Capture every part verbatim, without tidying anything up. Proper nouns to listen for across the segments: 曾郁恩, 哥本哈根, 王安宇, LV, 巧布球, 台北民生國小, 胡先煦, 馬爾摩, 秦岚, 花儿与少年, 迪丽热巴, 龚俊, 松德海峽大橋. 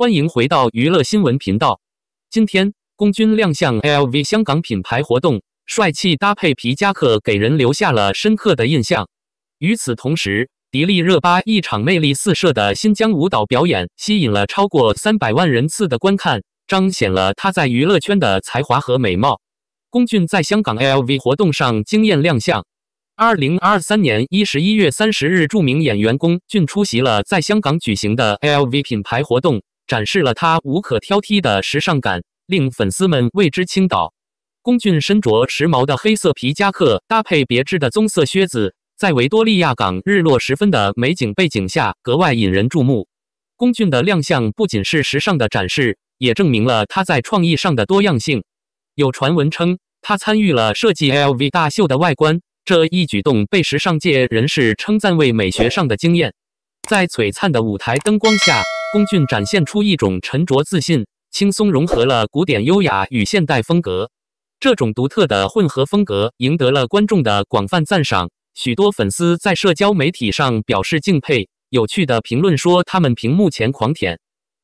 欢迎回到娱乐新闻频道。今天，龚钧亮相 L V 香港品牌活动，帅气搭配皮夹克给人留下了深刻的印象。与此同时，迪丽热巴一场魅力四射的新疆舞蹈表演吸引了超过三百万人次的观看，彰显了她在娱乐圈的才华和美貌。龚钧在香港 L V 活动上惊艳亮相。 二零二三年十一月三十日，著名演员龚钧出席了在香港举行的 L V 品牌活动，展示了他无可挑剔的时尚感，令粉丝们为之倾倒。龚钧身着时髦的黑色皮夹克，搭配别致的棕色靴子，在维多利亚港日落时分的美景背景下，格外引人注目。龚钧的亮相不仅是时尚的展示，也证明了他在创意上的多样性。有传闻称，他参与了设计 L V 大秀的外观。 这一举动被时尚界人士称赞为美学上的惊艳。在璀璨的舞台灯光下，龚钧展现出一种沉着自信，轻松融合了古典优雅与现代风格。这种独特的混合风格赢得了观众的广泛赞赏，许多粉丝在社交媒体上表示敬佩，有趣的评论说他们屏幕前狂舔。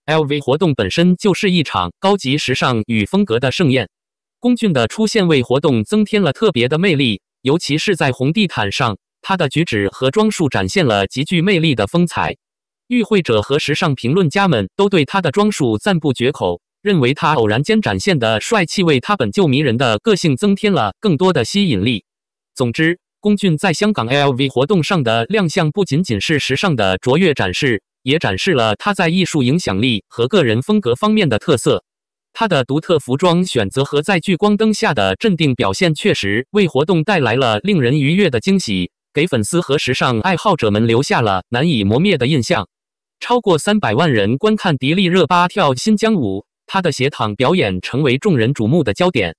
L V 活动本身就是一场高级时尚与风格的盛宴，龚钧的出现为活动增添了特别的魅力。 尤其是在红地毯上，他的举止和装束展现了极具魅力的风采。与会者和时尚评论家们都对他的装束赞不绝口，认为他偶然间展现的帅气为他本就迷人的个性增添了更多的吸引力。总之，龚钧在香港 L V 活动上的亮相不仅仅是时尚的卓越展示，也展示了他在艺术影响力和个人风格方面的特色。 他的独特服装选择和在聚光灯下的镇定表现，确实为活动带来了令人愉悦的惊喜，给粉丝和时尚爱好者们留下了难以磨灭的印象。超过三百万人观看迪丽热巴跳新疆舞，她的斜躺表演成为众人瞩目的焦点。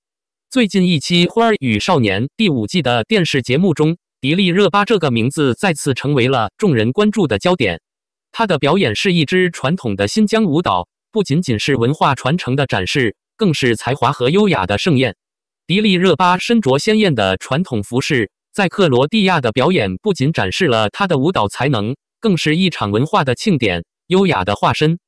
最近一期《花儿与少年》第五季的电视节目中，迪丽热巴这个名字再次成为了众人关注的焦点。她的表演是一支传统的新疆舞蹈。 不仅仅是文化传承的展示，更是才华和优雅的盛宴。迪丽热巴身着鲜艳的传统服饰，在克罗地亚的表演不仅展示了她的舞蹈才能，更是一场文化的庆典，优雅的化身。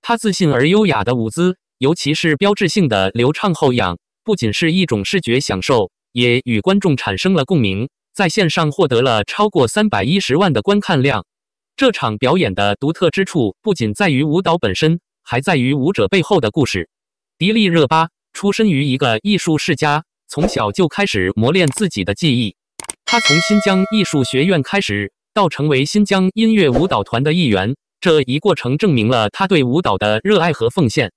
她自信而优雅的舞姿，尤其是标志性的流畅后仰，不仅是一种视觉享受，也与观众产生了共鸣，在线上获得了超过三百一十万的观看量。这场表演的独特之处不仅在于舞蹈本身。 还在于舞者背后的故事。迪丽热巴出身于一个艺术世家，从小就开始磨练自己的技艺。她从新疆艺术学院开始，到成为新疆音乐舞蹈团的一员，这一过程证明了她对舞蹈的热爱和奉献。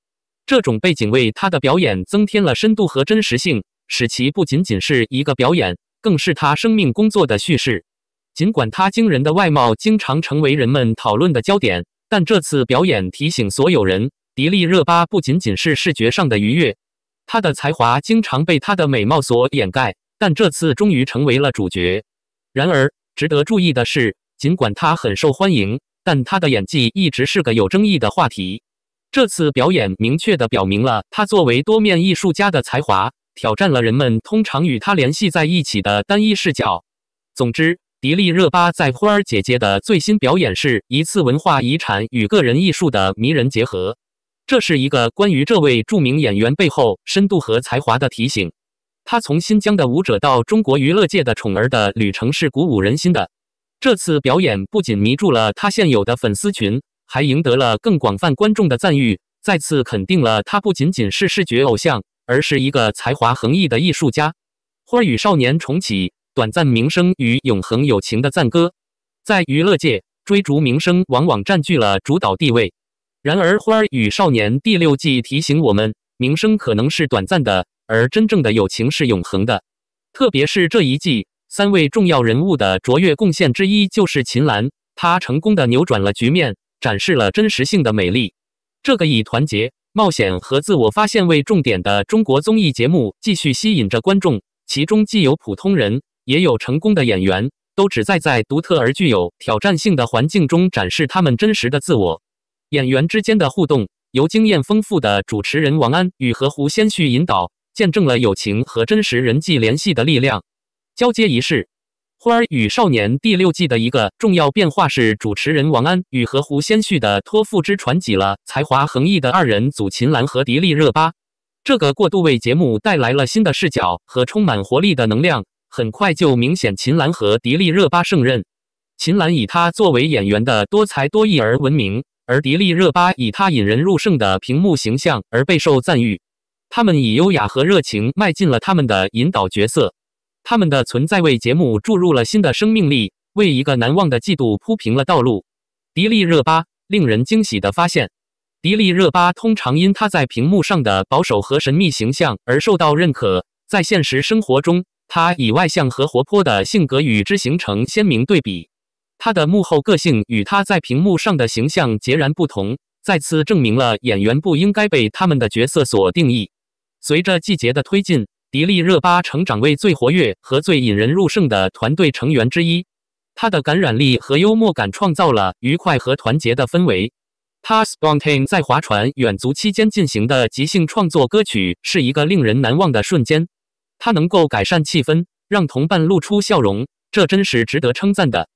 这种背景为她的表演增添了深度和真实性，使其不仅仅是一个表演，更是她生命工作的叙事。尽管她惊人的外貌经常成为人们讨论的焦点。 但这次表演提醒所有人，迪丽热巴不仅仅是视觉上的愉悦，她的才华经常被她的美貌所掩盖，但这次终于成为了主角。然而，值得注意的是，尽管她很受欢迎，但她的演技一直是个有争议的话题。这次表演明确地表明了她作为多面艺术家的才华，挑战了人们通常与她联系在一起的单一视角。总之。 迪丽热巴在花儿姐姐的最新表演是一次文化遗产与个人艺术的迷人结合，这是一个关于这位著名演员背后深度和才华的提醒。她从新疆的舞者到中国娱乐界的宠儿的旅程是鼓舞人心的。这次表演不仅迷住了她现有的粉丝群，还赢得了更广泛观众的赞誉，再次肯定了她不仅仅是视觉偶像，而是一个才华横溢的艺术家。花儿与少年重启。 短暂名声与永恒友情的赞歌，在娱乐界追逐名声往往占据了主导地位。然而，《花儿与少年》第六季提醒我们，名声可能是短暂的，而真正的友情是永恒的。特别是这一季，三位重要人物的卓越贡献之一就是秦岚，她成功的扭转了局面，展示了真实性的美丽。这个以团结、冒险和自我发现为重点的中国综艺节目继续吸引着观众，其中既有普通人。 也有成功的演员，都旨在在独特而具有挑战性的环境中展示他们真实的自我。演员之间的互动，由经验丰富的主持人王安宇和胡先煦引导，见证了友情和真实人际联系的力量。交接仪式，《花儿与少年》第六季的一个重要变化是，主持人王安与合胡先煦的托付之传挤了才华横溢的二人组秦岚和迪丽热巴。这个过渡为节目带来了新的视角和充满活力的能量。很快就明显，秦岚和迪丽热巴胜任。秦岚以她作为演员的多才多艺而闻名，而迪丽热巴以她引人入胜的屏幕形象而备受赞誉。他们以优雅和热情迈进了他们的引导角色。 他们的存在为节目注入了新的生命力，为一个难忘的季度铺平了道路。迪丽热巴令人惊喜的发现，迪丽热巴通常因她在屏幕上的保守和神秘形象而受到认可，在现实生活中，她以外向和活泼的性格与之形成鲜明对比。她的幕后个性与她在屏幕上的形象截然不同，再次证明了演员不应该被他们的角色所定义。随着季节的推进， 迪丽热巴成长为最活跃和最引人入胜的团队成员之一，她的感染力和幽默感创造了愉快和团结的氛围。她 Spontane 在划船远足期间进行的即兴创作歌曲是一个令人难忘的瞬间。她能够改善气氛，让同伴露出笑容，这真是值得称赞的。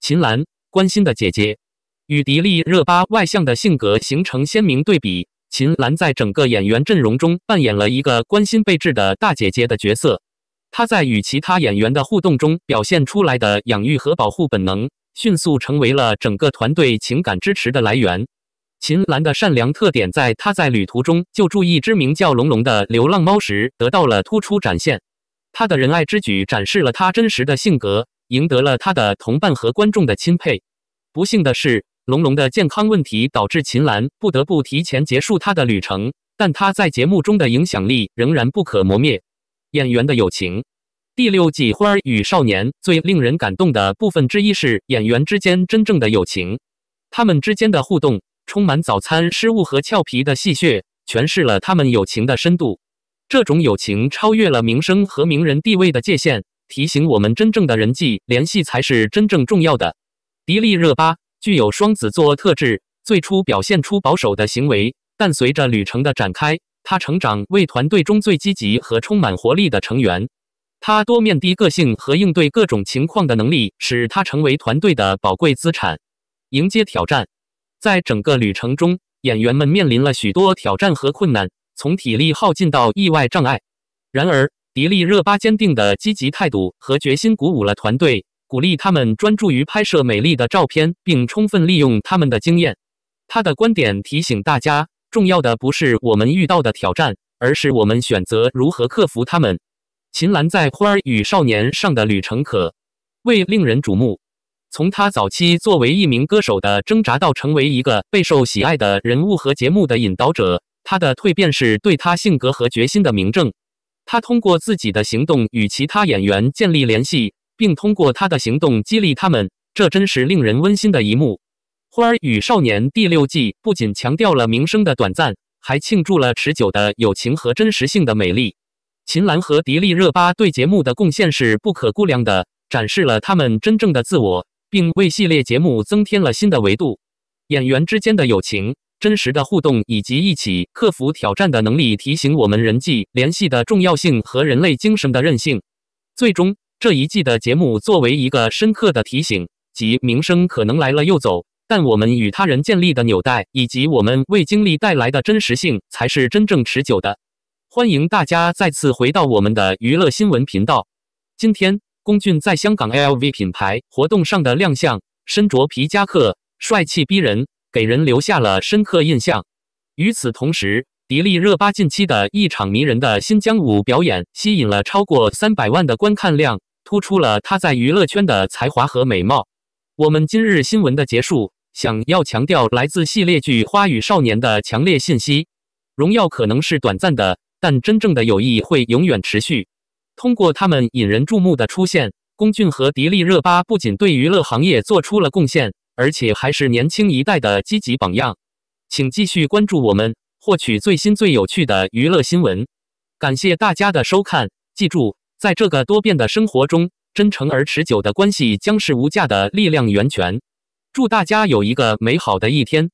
秦岚关心的姐姐与迪丽热巴外向的性格形成鲜明对比。 秦岚在整个演员阵容中扮演了一个关心备至的大姐姐的角色。她在与其他演员的互动中表现出来的养育和保护本能，迅速成为了整个团队情感支持的来源。秦岚的善良特点，在她在旅途中救助一只名叫龙龙的流浪猫时得到了突出展现。她的仁爱之举展示了她真实的性格，赢得了她的同伴和观众的钦佩。不幸的是， 龙龙的健康问题导致秦岚不得不提前结束她的旅程，但她在节目中的影响力仍然不可磨灭。演员的友情，第六季《花儿与少年》最令人感动的部分之一是演员之间真正的友情，他们之间的互动充满早餐失误和俏皮的戏谑，诠释了他们友情的深度。这种友情超越了名声和名人地位的界限，提醒我们真正的人际联系才是真正重要的。迪丽热巴 具有双子座特质，最初表现出保守的行为，但随着旅程的展开，她成长为团队中最积极和充满活力的成员。她多面的个性和应对各种情况的能力，使她成为团队的宝贵资产。迎接挑战，在整个旅程中，演员们面临了许多挑战和困难，从体力耗尽到意外障碍。然而，迪丽热巴坚定的积极态度和决心鼓舞了团队， 鼓励他们专注于拍摄美丽的照片，并充分利用他们的经验。他的观点提醒大家，重要的不是我们遇到的挑战，而是我们选择如何克服它们。秦岚在《花儿与少年》上的旅程可谓令人瞩目。从她早期作为一名歌手的挣扎到成为一个备受喜爱的人物和节目的引导者，她的蜕变是对她性格和决心的明证。她通过自己的行动与其他演员建立联系， 并通过他的行动激励他们，这真是令人温馨的一幕。《花儿与少年》第六季不仅强调了名声的短暂，还庆祝了持久的友情和真实性的美丽。秦岚和迪丽热巴对节目的贡献是不可估量的，展示了他们真正的自我，并为系列节目增添了新的维度。演员之间的友情、真实的互动以及一起克服挑战的能力，提醒我们人际联系的重要性和人类精神的韧性。最终， 这一季的节目作为一个深刻的提醒，即名声可能来了又走，但我们与他人建立的纽带，以及我们为经历带来的真实性，才是真正持久的。欢迎大家再次回到我们的娱乐新闻频道。今天，龚俊在香港 L V 品牌活动上的亮相，身着皮夹克，帅气逼人，给人留下了深刻印象。与此同时， 迪丽热巴近期的一场迷人的新疆舞表演，吸引了超过三百万的观看量， 突出了她在娱乐圈的才华和美貌。我们今日新闻的结束，想要强调来自系列剧《花与少年》的强烈信息：荣耀可能是短暂的，但真正的友谊会永远持续。通过他们引人注目的出现，龚俊和迪丽热巴不仅对娱乐行业做出了贡献，而且还是年轻一代的积极榜样。请继续关注我们，获取最新最有趣的娱乐新闻。感谢大家的收看，记住， 在这个多变的生活中，真诚而持久的关系将是无价的力量源泉。祝大家有一个美好的一天！